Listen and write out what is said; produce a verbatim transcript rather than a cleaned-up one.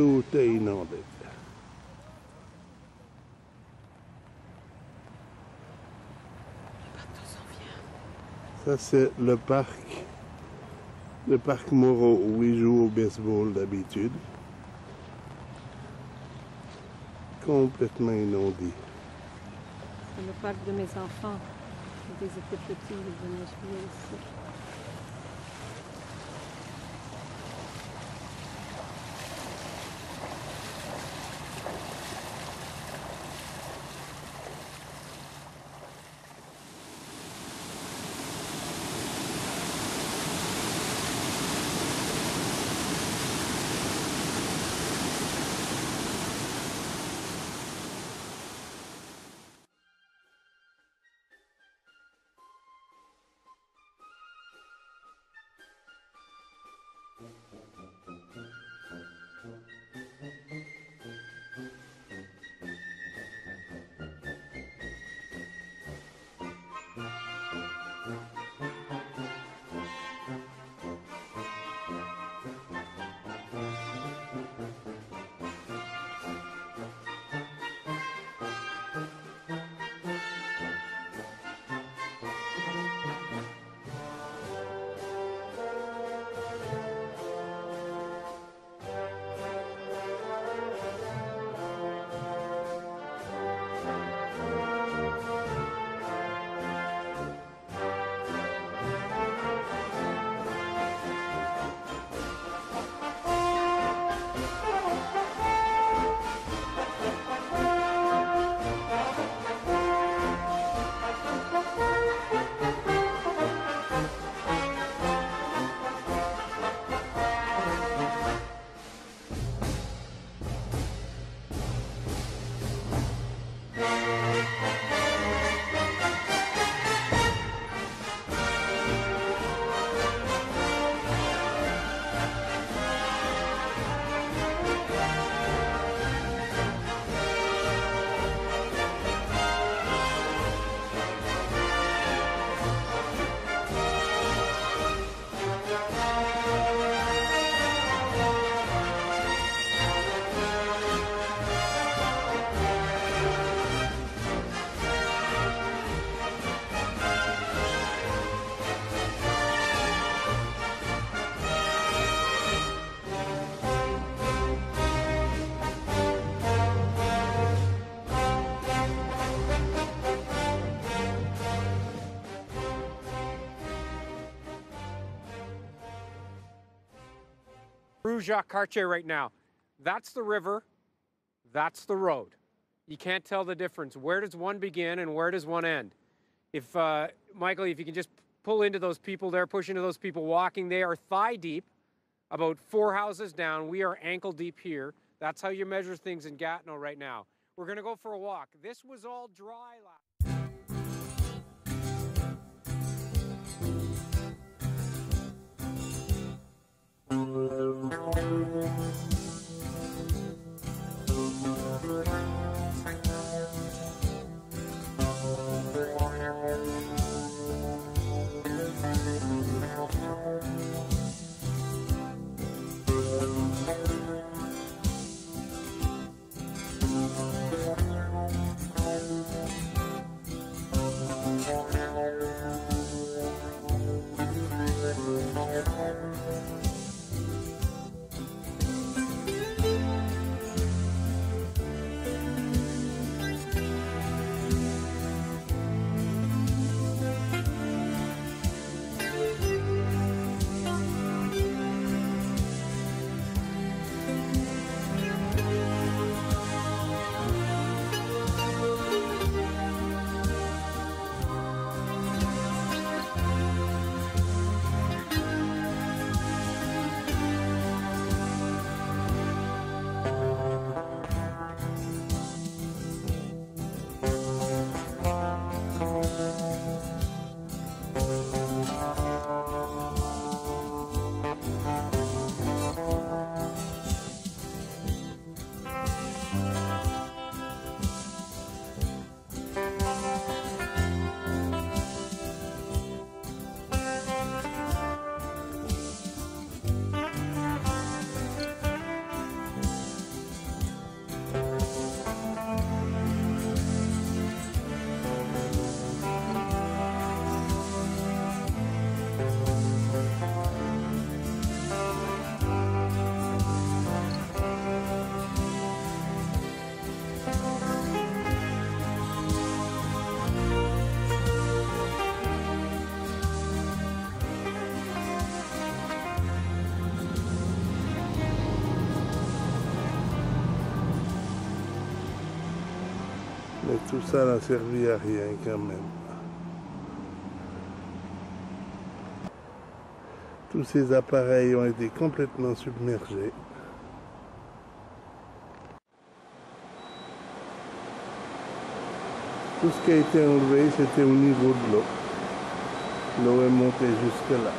tout est inondé. Ça, c'est le parc, le parc Moreau, où ils jouent au baseball d'habitude. Complètement inondé. C'est le parc de mes enfants. Quand ils étaient petits, ils venaient jouer ici. Jacques Cartier right now. That's the river, that's the road. You can't tell the difference. Where does one begin and where does one end? If, uh, Michael, if you can just pull into those people there, push into those people walking, they are thigh deep, about four houses down. We are ankle deep here. That's how you measure things in Gatineau right now. We're gonna go for a walk. This was all dry last. Thank you. Mais tout ça n'a servi à rien quand même. Tous ces appareils ont été complètement submergés. Tout ce qui a été enlevé, c'était au niveau de l'eau. L'eau est montée jusque là.